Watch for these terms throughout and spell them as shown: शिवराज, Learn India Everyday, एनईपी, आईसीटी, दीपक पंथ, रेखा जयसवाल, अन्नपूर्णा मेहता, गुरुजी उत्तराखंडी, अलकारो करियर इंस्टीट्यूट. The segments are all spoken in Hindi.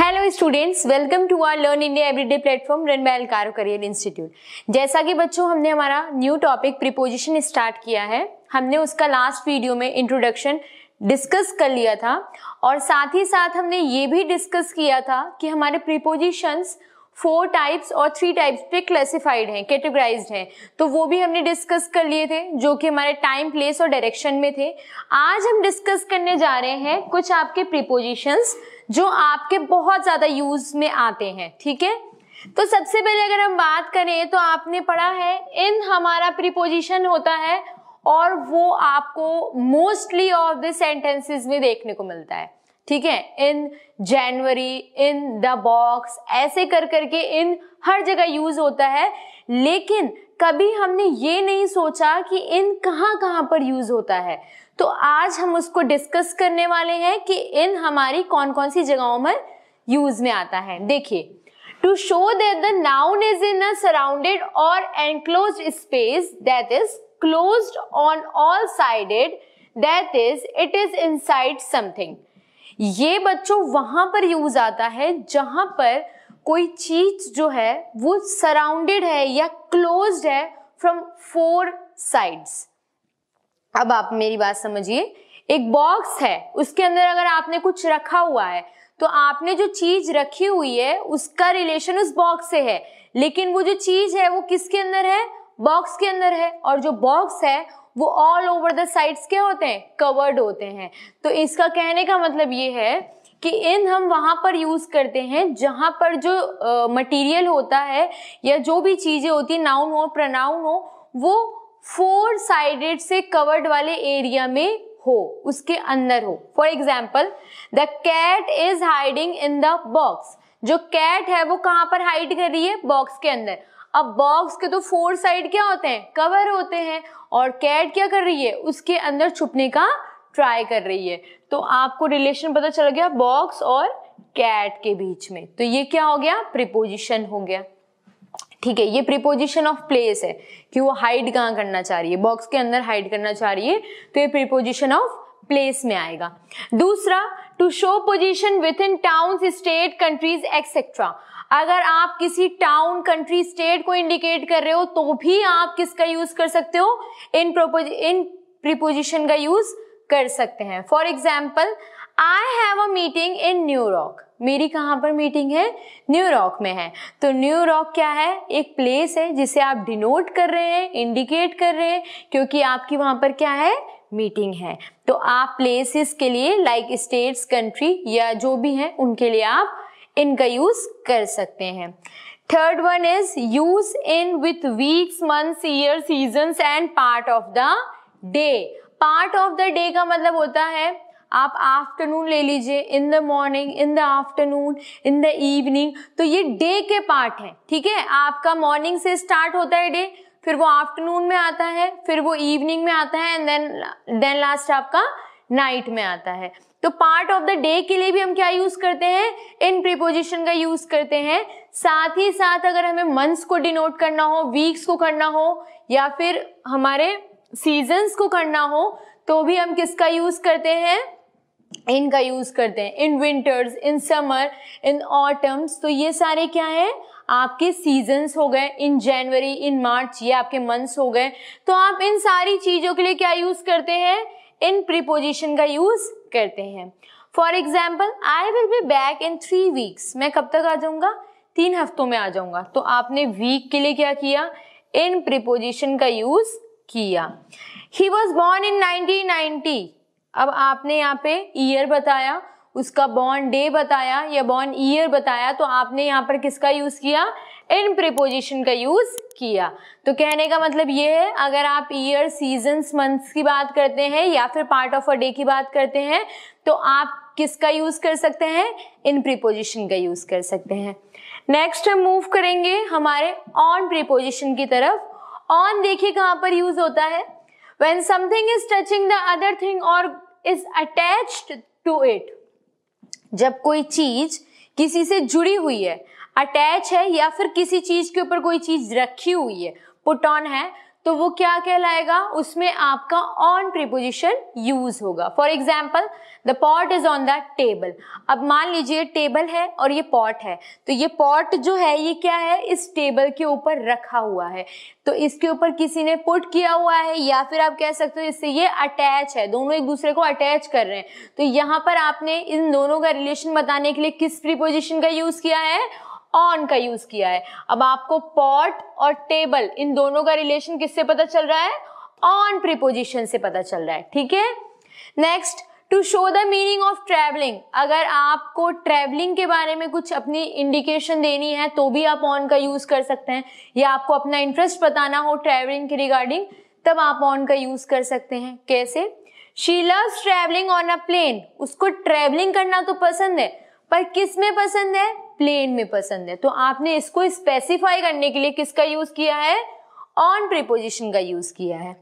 Hello students, welcome to our learn India everyday platform run by अलकारो करियर इंस्टीट्यूट। जैसा कि बच्चों हमने हमारा न्यू टॉपिक प्रीपोजिशन स्टार्ट किया है, हमने उसका लास्ट वीडियो में इंट्रोडक्शन डिस्कस कर लिया था और साथ ही साथ हमने ये भी डिस्कस किया था कि हमारे प्रीपोजिशंस 4 टाइप्स और 3 टाइप्स पे क्लासिफाइड हैं, कैटेगराइज्ड हैं, तो वो भी हमने डिस्कस कर लिए थे जो कि हमारे टाइम, प्लेस और डायरेक्शन में थे। आज हम डिस्कस करने जा रहे हैं कुछ आपके प्रीपोजिशंस जो आपके बहुत ज़्यादा यूज में आते हैं, ठीक है। तो सबसे पहले अगर हम बात करें तो आपने पढ़ा है इन, हमारा प्रीपोजिशन होता है और वो आपको मोस्टली ऑफ द सेंटेंसेस में देखने को मिलता है, ठीक है। इन जनवरी, इन द बॉक्स, ऐसे कर करके इन हर जगह यूज होता है, लेकिन कभी हमने ये नहीं सोचा कि इन कहाँ कहाँ पर यूज होता है। तो आज हम उसको डिस्कस करने वाले हैं कि इन हमारी कौन कौन सी जगहों में यूज में आता है। देखिए, to show that the noun is in a surrounded और enclosed space that is closed on all sided that is it is inside something. ये बच्चों वहां पर यूज आता है जहां पर कोई चीज जो है वो सराउंडेड है या क्लोज्ड है फ्रॉम 4 साइड्स। अब आप मेरी बात समझिए, एक बॉक्स है, उसके अंदर अगर आपने कुछ रखा हुआ है तो आपने जो चीज रखी हुई है उसका रिलेशन उस बॉक्स से है, लेकिन वो जो चीज है वो किसके अंदर है? बॉक्स के अंदर है। और जो बॉक्स है वो ऑल ओवर द साइड्स क्या होते हैं? कवर्ड होते हैं। तो इसका कहने का मतलब ये है कि इन हम वहाँ पर यूज़ करते हैं जहाँ पर जो मटेरियल होता है या जो भी चीज़ें होती हैं, नाउन हो प्रनाउन हो, वो 4 साइडेड से कवर्ड वाले एरिया में हो, उसके अंदर हो। For example, the cat is hiding in the box. जो कैट है वो कहाँ पर हाइड कर रही है? बॉक्स के अंदर। अब बॉक्स के तो 4 साइड क्या होते हैं? कवर होते हैं, और कैट क्या कर रही है? उसके अंदर छुपने का ट्राई कर रही है। तो आपको रिलेशन पता चल गया बॉक्स और कैट के बीच में। तो ये क्या हो गया? प्रीपोजिशन हो गया, ठीक है। ये प्रीपोजिशन ऑफ प्लेस है कि वो हाइड कहाँ करना चाह रही है? बॉक्स के अंदर हाइड करना चाह रही है, तो ये प्रीपोजिशन ऑफ प्लेस में आएगा। दूसरा, to show position within town, state, countries etcetera. अगर आप किसी टाउन, कंट्री, स्टेट को इंडिकेट कर रहे हो तो भी आप किसका यूज कर सकते हो? इन प्रीपोजिशन का यूज कर सकते हैं। For example, I have a meeting in New York. मेरी कहाँ पर मीटिंग है? न्यू यॉर्क में है। तो न्यू यॉर्क क्या है? एक प्लेस है जिसे आप डिनोट कर रहे हैं, इंडिकेट कर रहे हैं, क्योंकि आपकी वहां पर क्या है? मीटिंग है। तो आप प्लेसेस के लिए लाइक स्टेट्स, कंट्री या जो भी है उनके लिए आप इनका यूज कर सकते हैं। Third one is use in with weeks, months, year, seasons and part of the day. Part of the day का मतलब होता है, आप आफ्टरनून ले लीजिए, in the morning, in the afternoon, in the evening, तो ये डे के पार्ट है, ठीक है। आपका मॉर्निंग से स्टार्ट होता है डे, फिर वो आफ्टरनून में आता है, फिर वो इवनिंग में आता है, एंड देन लास्ट आपका नाइट में आता है। तो पार्ट ऑफ द डे के लिए भी हम क्या यूज करते हैं? इन प्रीपोजिशन का यूज करते हैं। साथ ही साथ अगर हमें मंथ्स को डिनोट करना हो, वीक्स को करना हो, या फिर हमारे सीजन्स को करना हो, तो भी हम किसका यूज करते हैं? इनका यूज करते हैं। In winters, in summer, in autumns, तो ये सारे क्या है? आपके सीजन्स हो गए। इन जनवरी, इन मार्च, ये आपके मंथ्स हो गए। तो आप इन सारी चीजों के लिए क्या यूज करते हैं? इन प्रीपोजिशन का यूज करते हैं। For example, I will be back in 3 weeks. मैं कब तक आ जाऊंगा? 3 हफ्तों में आ जाऊंगा। तो आपने वीक के लिए क्या किया? इन प्रीपोजिशन का यूज किया। He was born in 1990। अब आपने यहाँ पे ईयर बताया, उसका बॉर्न डे बताया या बॉर्न ईयर बताया, तो आपने यहाँ पर किसका यूज किया? इन प्रीपोजिशन का यूज किया। तो कहने का मतलब ये है, अगर आप ईयर, सीजन्स, मंथ्स की बात करते हैं या फिर पार्ट ऑफ अ डे की बात करते हैं, तो आप किसका यूज कर सकते हैं? इन प्रीपोजिशन का यूज कर सकते हैं। नेक्स्ट हम मूव करेंगे हमारे ऑन प्रीपोजिशन की तरफ। ऑन देखिए कहाँ पर यूज होता है? When something is touching the other thing और इज अटैच्ड टू इट। जब कोई चीज किसी से जुड़ी हुई है, अटैच है, या फिर किसी चीज के ऊपर कोई चीज रखी हुई है, पुट ऑन है, तो वो क्या कहलाएगा, उसमें आपका ऑन प्रीपोजिशन यूज होगा। For example the pot is on the table. अब मान लीजिए टेबल है और ये पॉट है, तो ये पॉट जो है ये क्या है, इस टेबल के ऊपर रखा हुआ है, तो इसके ऊपर किसी ने पुट किया हुआ है, या फिर आप कह सकते हो इससे ये अटैच है, दोनों एक दूसरे को अटैच कर रहे हैं। तो यहाँ पर आपने इन दोनों का रिलेशन बताने के लिए किस प्रीपोजिशन का यूज किया है, ऑन का यूज किया है। अब आपको पॉट और टेबल इन दोनों का रिलेशन किससे पता चल रहा है, ऑन प्रीपोजिशन से पता चल रहा है, ठीक है। Next, to show the meaning of travelling. अगर आपको ट्रैवलिंग के बारे में कुछ अपनी इंडिकेशन देनी है तो भी आप ऑन का यूज कर सकते हैं, या आपको अपना इंटरेस्ट बताना हो ट्रैवलिंग के रिगार्डिंग तब आप ऑन का यूज कर सकते हैं। कैसे, she loves travelling on a plane. उसको ट्रैवलिंग करना तो पसंद है, पर किस में पसंद है, प्लेन में पसंद है। तो आपने इसको स्पेसिफाई करने के लिए किसका यूज किया है, ऑन प्रीपोजिशन का यूज किया है।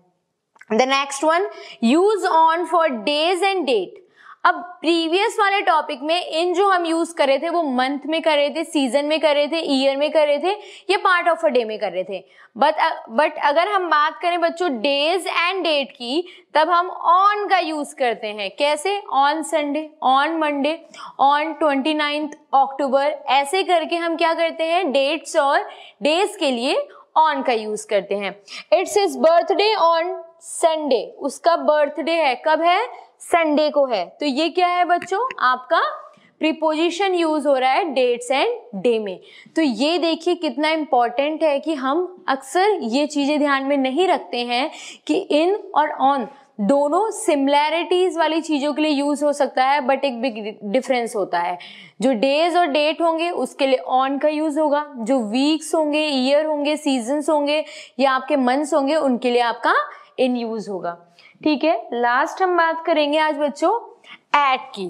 The next one, use on for days and date. अब प्रीवियस वाले टॉपिक में इन जो हम यूज कर रहे थे वो मंथ में कर रहे थे, सीजन में कर रहे थे, ईयर में कर रहे थे, या पार्ट ऑफ अ डे में कर रहे थे। बट अगर हम बात करें बच्चों डेज एंड डेट की, तब हम ऑन का यूज करते हैं। कैसे, on Sunday, on Monday, on 29 October, ऐसे करके हम क्या करते हैं, डेट्स और डेज के लिए ऑन का यूज करते हैं। It's his birthday on Sunday. उसका बर्थडे है, कब है, संडे को है। तो ये क्या है बच्चों, आपका प्रीपोजिशन यूज हो रहा है डेट्स एंड डे में। तो ये देखिए कितना इम्पॉर्टेंट है कि हम अक्सर ये चीजें ध्यान में नहीं रखते हैं कि इन और ऑन दोनों सिमिलैरिटीज वाली चीज़ों के लिए यूज हो सकता है, बट एक बिग डिफरेंस होता है। जो डेज और डेट होंगे उसके लिए ऑन का यूज होगा, जो वीक्स होंगे, ईयर होंगे, सीजन्स होंगे, या आपके मंथ्स होंगे, उनके लिए आपका इन यूज होगा, ठीक है। लास्ट हम बात करेंगे आज बच्चों एट की।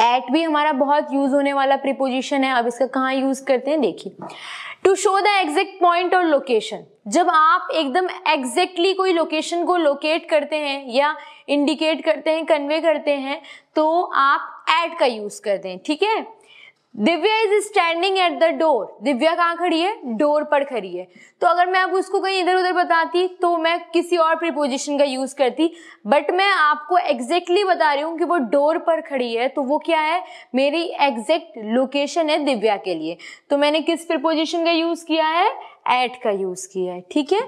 एट भी हमारा बहुत यूज होने वाला प्रीपोजिशन है। अब इसका कहाँ यूज करते हैं, देखिए। To show the exact point और लोकेशन। जब आप एकदम एग्जैक्टली कोई लोकेशन को लोकेट करते हैं या इंडिकेट करते हैं, कन्वे करते हैं, तो आप एट का यूज करते हैं, ठीक है। Divya is standing at the door. Divya कहाँ खड़ी है, डोर पर खड़ी है। तो अगर मैं अब उसको कहीं इधर उधर बताती तो मैं किसी और प्रीपोजिशन का यूज करती, बट मैं आपको एग्जैक्टली बता रही हूँ कि वो डोर पर खड़ी है, तो वो क्या है, मेरी एग्जैक्ट लोकेशन है दिव्या के लिए। तो मैंने किस प्रीपोजिशन का यूज किया है, एट का यूज किया है, ठीक है।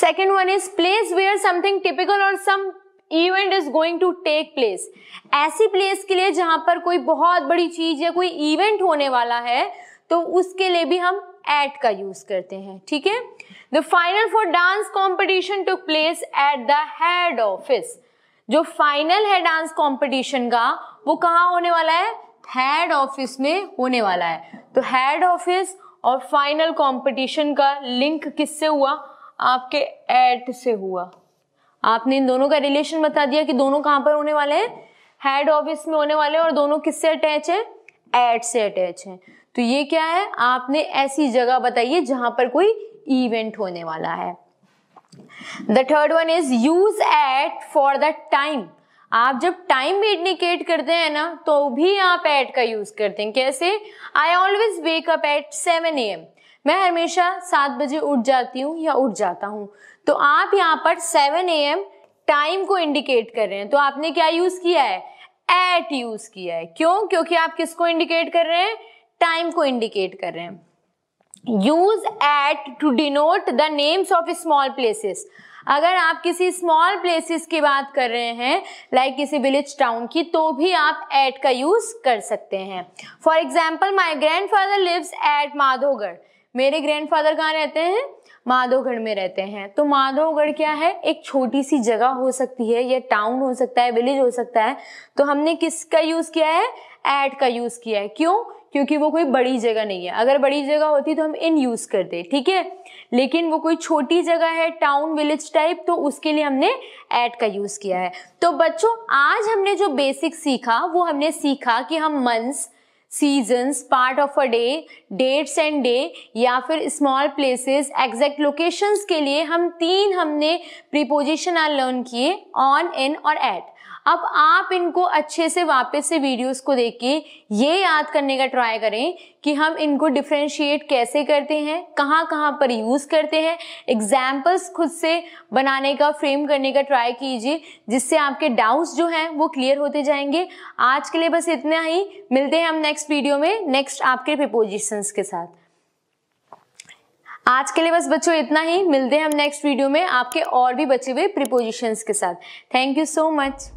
Second one is place where something typical और some event is going to take place. ऐसी प्लेस के लिए जहां पर कोई बहुत बड़ी चीज या कोई इवेंट होने वाला है, तो उसके लिए भी हम एट का यूज करते हैं, ठीक है। The final for dance competition took place at the head office. जो फाइनल है डांस कॉम्पिटिशन का वो कहाँ होने वाला है, हेड ऑफिस में होने वाला है। तो हेड ऑफिस और फाइनल कॉम्पिटिशन का लिंक किससे हुआ, आपके एट से हुआ। आपने इन दोनों का रिलेशन बता दिया कि दोनों कहाँ पर होने वाले हैं, हेड ऑफिस में होने वाले हैं, और दोनों किससे अटैच है, एट से अटैच है। तो ये क्या है, आपने ऐसी जगह बताइए जहां पर कोई इवेंट होने वाला है। The third one is use at for the time. आप जब टाइम भी इंडिकेट करते हैं ना, तो भी आप एट का यूज करते हैं। कैसे, I always wake up at 7 AM। मैं हमेशा 7 बजे उठ जाती हूँ या उठ जाता हूँ। तो आप यहाँ पर 7 AM टाइम को इंडिकेट कर रहे हैं, तो आपने क्या यूज किया है, एट यूज किया है। क्यों, क्योंकि आप किसको इंडिकेट कर रहे हैं, टाइम को इंडिकेट कर रहे हैं। Use at to denote the names of small places. अगर आप किसी स्मॉल प्लेसेस की बात कर रहे हैं, लाइक किसी विलेज टाउन की, तो भी आप एट का यूज कर सकते हैं। For example my grandfather lives at Madhogarh. मेरे ग्रैंडफादर कहाँ रहते हैं, माधोगढ़ में रहते हैं। तो माधोगढ़ क्या है, एक छोटी सी जगह हो सकती है, या टाउन हो सकता है, विलेज हो सकता है। तो हमने किसका यूज किया है, एट का यूज किया है। क्यों, क्योंकि वो कोई बड़ी जगह नहीं है। अगर बड़ी जगह होती तो हम इन यूज करते, ठीक है। लेकिन वो कोई छोटी जगह है, टाउन विलेज टाइप, तो उसके लिए हमने एट का यूज किया है। तो बच्चों आज हमने जो बेसिक सीखा वो हमने सीखा कि हम months, seasons, part of a day, dates and day या फिर small places, exact locations के लिए हमने preposition learn किए on, in और at। अब आप इनको अच्छे से वापस से वीडियोस को देख के ये याद करने का ट्राई करें कि हम इनको डिफ्रेंशिएट कैसे करते हैं, कहाँ कहाँ पर यूज़ करते हैं। एग्जाम्पल्स खुद से बनाने का, फ्रेम करने का ट्राई कीजिए, जिससे आपके डाउट्स जो हैं वो क्लियर होते जाएंगे। आज के लिए बस इतना ही, मिलते हैं हम नेक्स्ट वीडियो में नेक्स्ट आपके प्रीपोजिशंस के साथ। आज के लिए बस बच्चों इतना ही, मिलते हैं हम नेक्स्ट वीडियो में आपके और भी बचे हुए प्रीपोजिशंस के साथ। Thank you so much.